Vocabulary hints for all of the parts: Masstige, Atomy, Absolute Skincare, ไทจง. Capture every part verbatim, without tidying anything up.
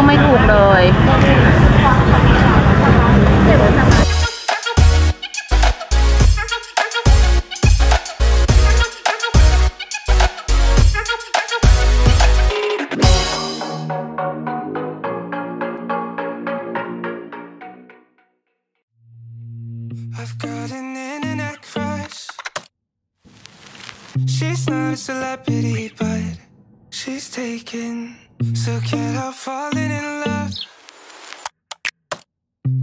อกไม่ถูกเลยShe's not a celebrity, but she's taken. So can't help falling in love.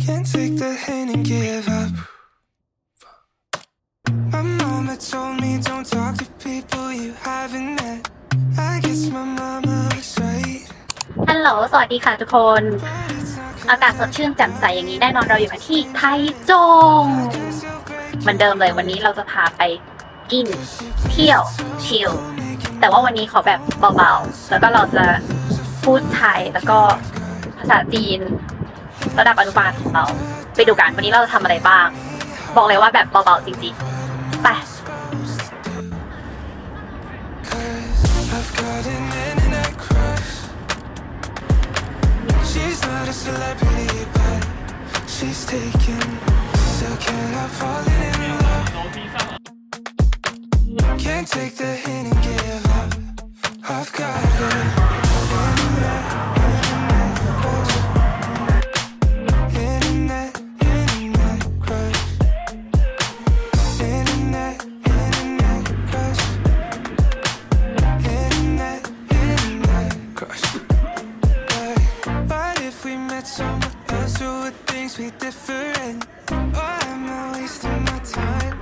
Can't take the hint and give up. My mama told me don't talk to people you haven't met. I guess my mama was right. Hello, สวัสดีค่ะทุกคนอากาศสดชื่นแจ่มใสอย่างนี้แน่นอนเราอยู่กันที่ไทจงเหมือนเดิมเลยวันนี้เราจะพาไปกินเที่ยวชิลแต่ว่าวันนี้ขอแบบเบาๆแล้วก็เราจะพูดไทยแล้วก็ภาษาจีนระดับอนุบาลของเราไปดูกันวันนี้เราจะทำอะไรบ้างบอกเลยว่าแบบเบาๆจริงๆไปCan't take the hint and give up. I've got it. Internet, internet crush. Internet, internet crush. Internet, internet crush. But if we met someone else who would things be different? Why am I wasting my time?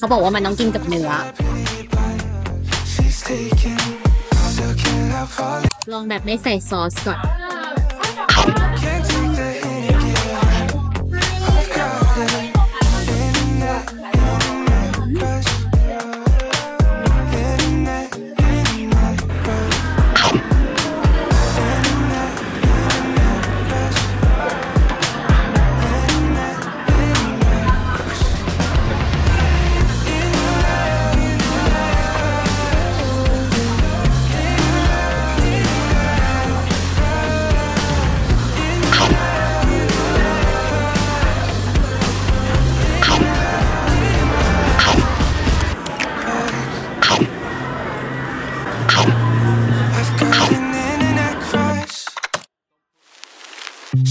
เขาบอกว่ามันต้องกินกับเนื้อลองแบบไม่ใส่ซอสก่อน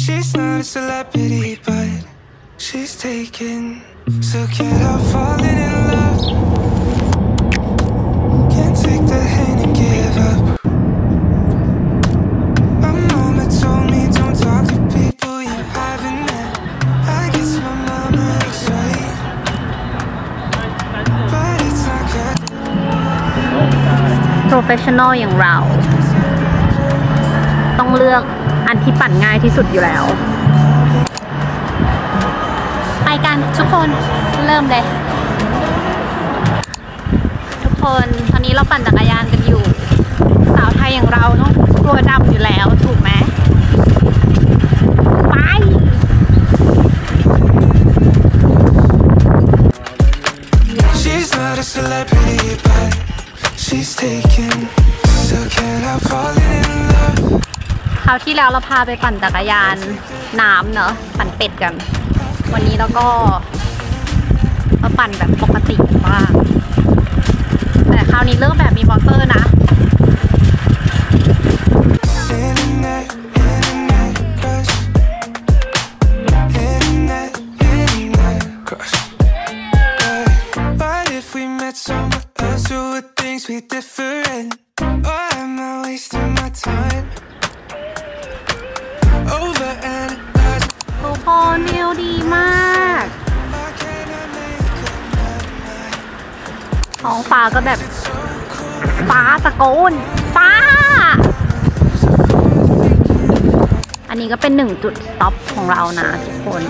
She's not a celebrity, but she's taken. So can't help falling in love. Can't take the hint and give up. My mama told me don't talk to people you haven't met. I guess my mama was right, but it's not good. Professional อย่างเราต้องเลือกอันที่ปั่นง่ายที่สุดอยู่แล้วไปกันทุกคนเริ่มเลยทุกคนตอนนี้เราปั่นจักรยานกันอยู่สาวไทยอย่างเราต้องกลัวดำอยู่แล้วถูกไหมไปคราวที่แล้วเราพาไปปั่นจักรยานน้ำเนอะปั่นเป็ดกันวันนี้เราก็มาปั่นแบบปกติบ้างแต่คราวนี้เริ่มแบบมีมอเตอร์นะโอ้วิวดีมากท้องฟ้าก็แบบฟ้าตะโกนฟ้า นี้ก็เป็นหนึ่งจุดสต็อปของเรานะทุกคน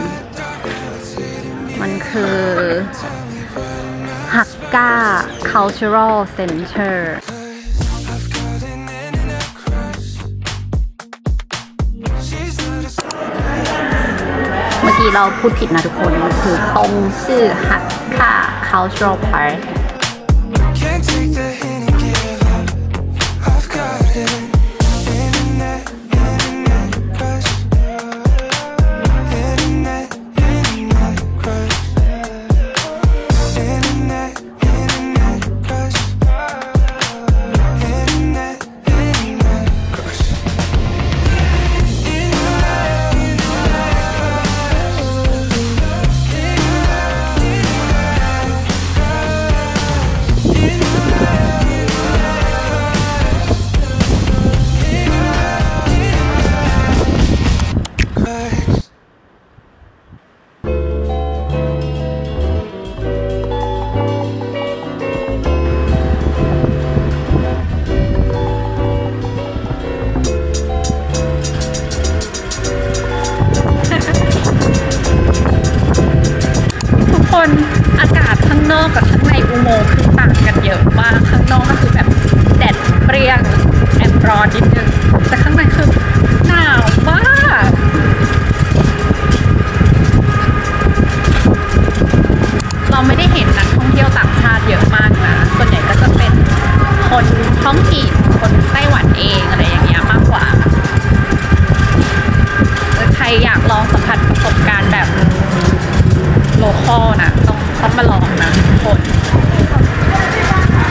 มันคือฮักกา Cultural Centerเมื่อกี้เราพูดผิดนะทุกคนคือตรงชื่อฮักกา Cultural Parkอากาศข้างนอกกับข้างในอุโมงค์คือต่างกันเยอะมากข้างนอกก็คือแบบแดดเปรี้ยงแอบร้อนนิดนึงแต่ข้างในคือหนาวมากเราไม่ได้เห็นนักท่องเที่ยวต่างชาติเยอะมากนะส่วนใหญ่ก็จะเป็นคนท้องถิ่นคนไต้หวันเองอะไรอย่างเงี้ยมากกว่าใครอยากลองสัมผัสประสบการณ์แบบโลคอลนะต้องต้องมาลองนะทุกคนออกมา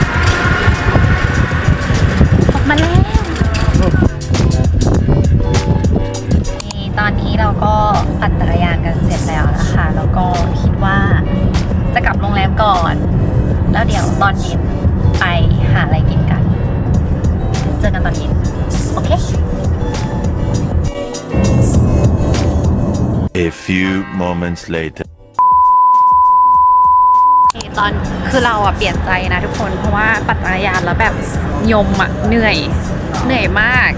แล้วนี่ตอนนี้เราก็ปั่นจักรยานกันเสร็จแล้วนะคะแล้วก็คิดว่าจะกลับโรงแรมก่อนแล้วเดี๋ยวตอนเย็นไปหาอะไรกินกันเจอกันตอนเย็นโอเค A few moments laterตอนคือเราอะเปลี่ยนใจนะทุกคนเพราะว่าปั่นจักรยานแล้วแบบยมอะเหนื่อยเหนื่อยมาก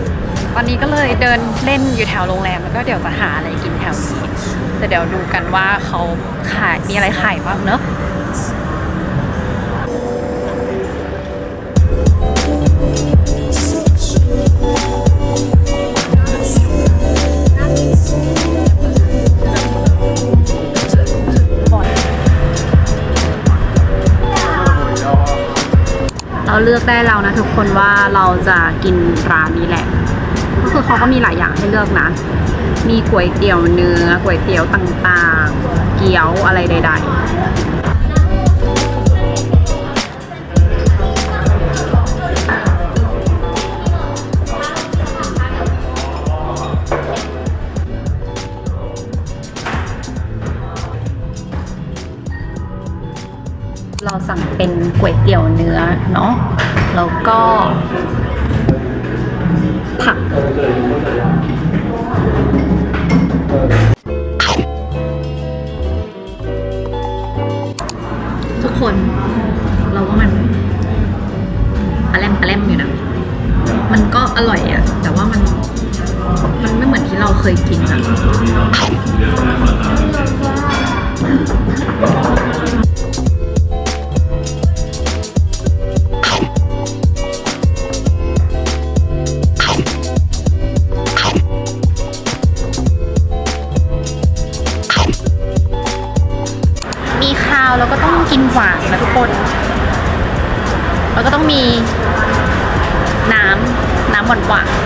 ตอนนี้ก็เลยเดินเล่นอยู่แถวโรงแรมแล้วก็เดี๋ยวจะหาอะไรกินแถวนี้แต่เดี๋ยวดูกันว่าเขาขายมีอะไรขายบ้างเนอะเราเลือกได้แล้วนะทุกคนว่าเราจะกินร้านนี้แหละก็คือเขาก็มีหลายอย่างให้เลือกนะมีก๋วยเตี๋ยวเนื้อก๋วยเตี๋ยวต่างๆเกี๊ยวอะไรใดเราสั่งเป็นก๋วยเตี๋ยวเนื้อเนาะแล้วก็ผักทุกคนเราว่ามันปลาแรมปลาแรมอยู่นะมันก็อร่อยอะแต่ว่ามันมันไม่เหมือนที่เราเคยกินอะแล้วก็ต้องกินหวานนะทุกคนแล้วก็ต้องมีน้ำน้ำหวานหวานเสีย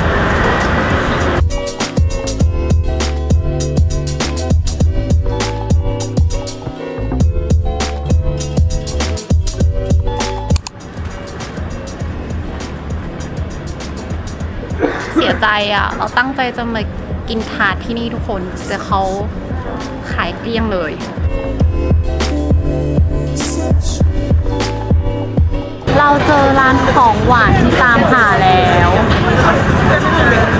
ใจอ่ะเราตั้งใจจะมากินทาร์ตที่นี่ทุกคนแต่เขาขายเกลี้ยงเลยเราเจอร้านของหวานที่ตามหาแล้ว